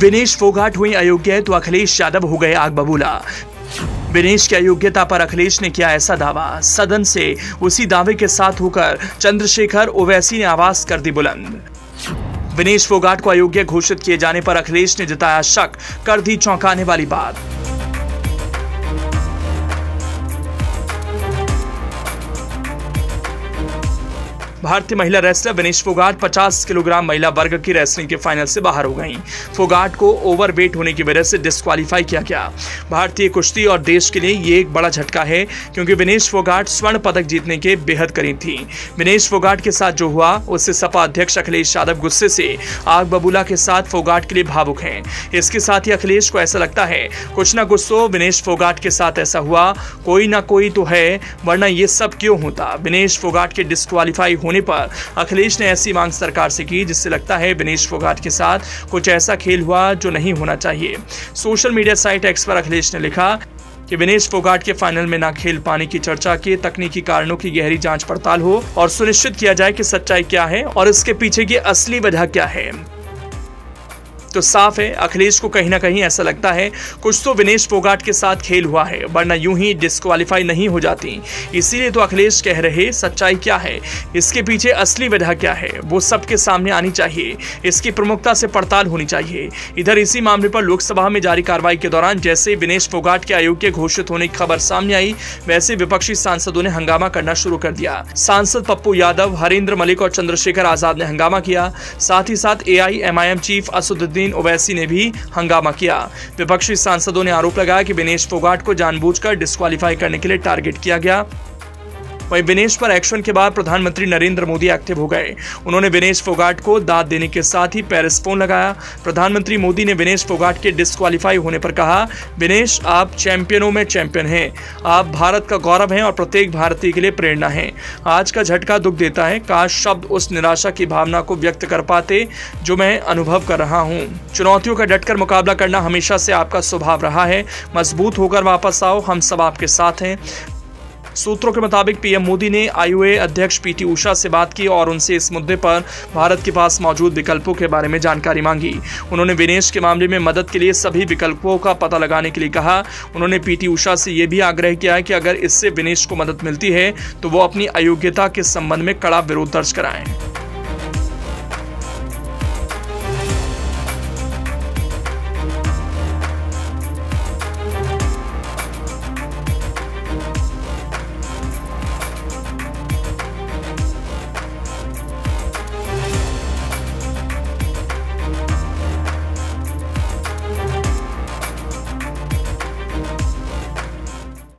विनेश फोगाट हुए अयोग्य तो अखिलेश यादव हो गए आग बबूला। विनेश की अयोग्यता पर अखिलेश ने किया ऐसा दावा, सदन से उसी दावे के साथ होकर चंद्रशेखर ओवैसी ने आवाज कर दी बुलंद। विनेश फोगाट को अयोग्य घोषित किए जाने पर अखिलेश ने जताया शक, कर दी चौंकाने वाली बात। भारतीय महिला रेसलर विनेश फोगाट 50 किलोग्राम महिला वर्ग की रेसलिंग के फाइनल से बाहर हो गईं। फोगाट को ओवरवेट होने की वजह से डिस्क्वालीफाई किया गया। भारतीय कुश्ती और देश के लिए ये एक बड़ा झटका है, क्योंकि विनेश फोगाट स्वर्ण पदक जीतने के बेहद करीब थी। विनेश फोगाट के साथ जो हुआ उससे सपा अध्यक्ष अखिलेश यादव गुस्से से आग बबूला के साथ फोगाट के लिए भावुक हैं। इसके साथ ही अखिलेश को ऐसा लगता है कुछ ना कुछ तो विनेश फोगाट के साथ ऐसा हुआ, कोई ना कोई तो है, वरना ये सब क्यों होता। विनेश फोगाट के डिस्क्वालीफाई पर अखिलेश ने ऐसी मांग सरकार से की, जिससे लगता है विनेश फोगाट के साथ कुछ ऐसा खेल हुआ जो नहीं होना चाहिए। सोशल मीडिया साइट एक्स पर अखिलेश ने लिखा कि विनेश फोगाट के फाइनल में ना खेल पाने की चर्चा के तकनीकी कारणों की गहरी जांच पड़ताल हो और सुनिश्चित किया जाए कि सच्चाई क्या है और इसके पीछे की असली वजह क्या है। तो साफ है अखिलेश को कहीं ना कहीं ऐसा लगता है कुछ तो विनेश फोगाट के साथ खेल हुआ है, वरना यूं ही डिस्क्वालीफाई नहीं हो जाती। इसीलिए तो अखिलेश कह रहे सच्चाई क्या है, इसके पीछे असली वजह क्या है, वो सबके सामने आनी चाहिए, इसकी प्रमुखता से पड़ताल होनी चाहिए। इधर इसी मामले पर लोकसभा में जारी कार्रवाई के दौरान जैसे विनेश फोगाट के अयोग्य घोषित होने की खबर सामने आई, वैसे विपक्षी सांसदों ने हंगामा करना शुरू कर दिया। सांसद पप्पू यादव, हरेंद्र मलिक और चंद्रशेखर आजाद ने हंगामा किया। साथ ही साथ AIMIM चीफ असुदुद्दीन ओवैसी ने भी हंगामा किया। विपक्षी सांसदों ने आरोप लगाया कि विनेश फोगाट को जानबूझकर डिस्क्वालीफाई करने के लिए टारगेट किया गया। वहीं विनेश पर एक्शन के बाद प्रधानमंत्री नरेंद्र मोदी एक्टिव हो गए। उन्होंने विनेश फोगाट को दाद देने के साथ ही पेरिस फोन लगाया। प्रधानमंत्री मोदी ने विनेश फोगाट के डिस्क्वालीफाई होने पर कहा, विनेश आप चैंपियनों में चैंपियन हैं, आप भारत का गौरव हैं और प्रत्येक भारतीय के लिए प्रेरणा हैं। आज का झटका दुख देता है, काश शब्द उस निराशा की भावना को व्यक्त कर पाते जो मैं अनुभव कर रहा हूँ। चुनौतियों का डटकर मुकाबला करना हमेशा से आपका स्वभाव रहा है, मजबूत होकर वापस आओ, हम सब आपके साथ हैं। सूत्रों के मुताबिक पीएम मोदी ने IOA अध्यक्ष PT उषा से बात की और उनसे इस मुद्दे पर भारत के पास मौजूद विकल्पों के बारे में जानकारी मांगी। उन्होंने विनेश के मामले में मदद के लिए सभी विकल्पों का पता लगाने के लिए कहा। उन्होंने PT उषा से यह भी आग्रह किया कि अगर इससे विनेश को मदद मिलती है तो वो अपनी अयोग्यता के संबंध में कड़ा विरोध दर्ज कराएं।